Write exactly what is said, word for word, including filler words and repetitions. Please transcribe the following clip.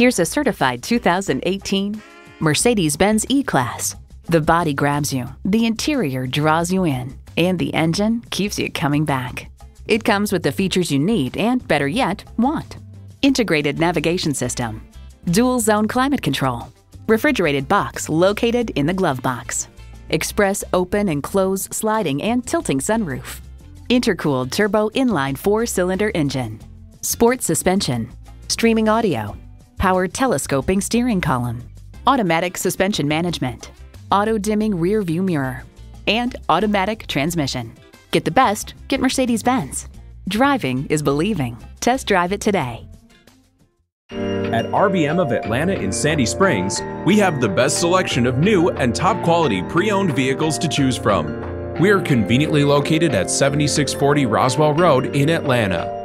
Here's a certified two thousand eighteen Mercedes-Benz E-Class. The body grabs you, the interior draws you in, and the engine keeps you coming back. It comes with the features you need and, better yet, want. Integrated navigation system, dual zone climate control, refrigerated box located in the glove box, express open and close sliding and tilting sunroof, intercooled turbo inline four-cylinder engine, sport suspension, streaming audio, power telescoping steering column, automatic suspension management, auto-dimming rear view mirror, and automatic transmission. Get the best, get Mercedes-Benz. Driving is believing. Test drive it today. At R B M of Atlanta in Sandy Springs, we have the best selection of new and top quality pre-owned vehicles to choose from. We are conveniently located at seventy-six forty Roswell Road in Atlanta.